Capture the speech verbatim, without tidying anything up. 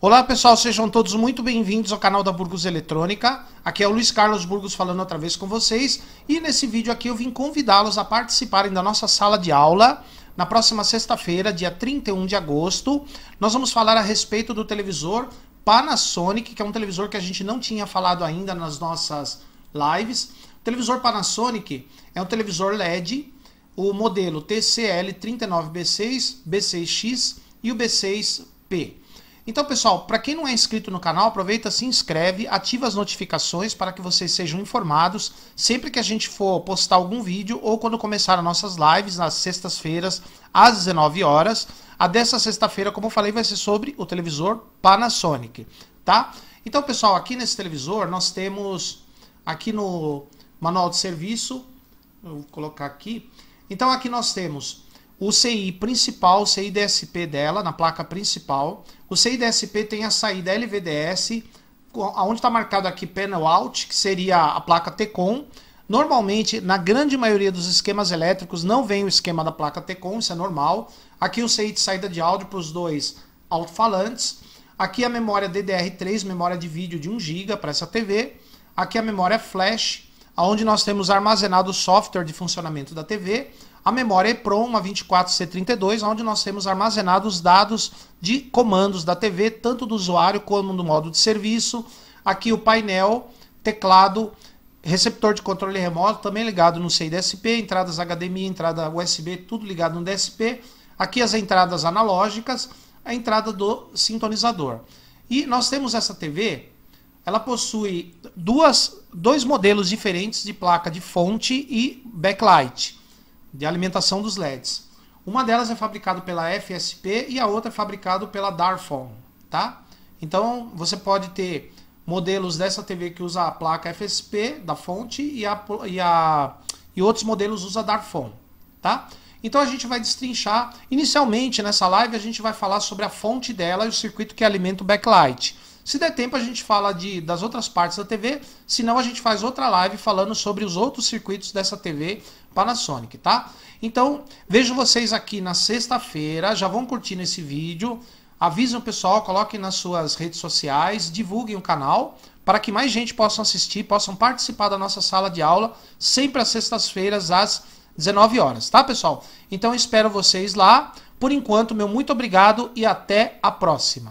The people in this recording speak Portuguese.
Olá pessoal, sejam todos muito bem-vindos ao canal da Burgos Eletrônica. Aqui é o Luiz Carlos Burgos falando outra vez com vocês. E nesse vídeo aqui eu vim convidá-los a participarem da nossa sala de aula. Na próxima sexta-feira, dia trinta e um de agosto, nós vamos falar a respeito do televisor Panasonic, que é um televisor que a gente não tinha falado ainda nas nossas lives. O televisor Panasonic é um televisor L E D, o modelo T C L trinta e nove B seis, B seis X e o B seis P. Então, pessoal, para quem não é inscrito no canal, aproveita, se inscreve, ativa as notificações para que vocês sejam informados sempre que a gente for postar algum vídeo ou quando começar as nossas lives, nas sextas-feiras, às dezenove horas. A dessa sexta-feira, como eu falei, vai ser sobre o televisor Panasonic, tá? Então, pessoal, aqui nesse televisor nós temos aqui no manual de serviço, eu vou colocar aqui. Então, aqui nós temos o C I principal, o C I D S P dela, na placa principal. O C I D S P tem a saída L V D S, onde está marcado aqui PANEL OUT, que seria a placa T-com. Normalmente, na grande maioria dos esquemas elétricos, não vem o esquema da placa T-com, isso é normal. Aqui o C I de saída de áudio para os dois alto-falantes. Aqui a memória D D R três, memória de vídeo de um giga para essa T V. Aqui a memória flash, onde nós temos armazenado o software de funcionamento da T V. A memória EEPROM, a vinte e quatro C trinta e dois, onde nós temos armazenados os dados de comandos da T V, tanto do usuário como do modo de serviço. Aqui o painel, teclado, receptor de controle remoto, também ligado no C I D S P, entradas H D M I, entrada U S B, tudo ligado no D S P. Aqui as entradas analógicas, a entrada do sintonizador. E nós temos essa T V, ela possui duas, dois modelos diferentes de placa de fonte e backlight, de alimentação dos L E Ds. Uma delas é fabricada pela F S P e a outra é fabricada pela Darfon, tá? Então você pode ter modelos dessa T V que usa a placa F S P da fonte e, a, e, a, e outros modelos usa a Darfon, tá? Então a gente vai destrinchar. Inicialmente nessa live a gente vai falar sobre a fonte dela e o circuito que alimenta o backlight. Se der tempo a gente fala de, das outras partes da T V, senão a gente faz outra live falando sobre os outros circuitos dessa T V Panasonic, tá? Então, vejo vocês aqui na sexta-feira, já vão curtindo esse vídeo, avisem o pessoal, coloquem nas suas redes sociais, divulguem o canal, para que mais gente possa assistir, possam participar da nossa sala de aula, sempre às sextas-feiras, às dezenove horas, tá, pessoal? Então, espero vocês lá. Por enquanto, meu muito obrigado e até a próxima.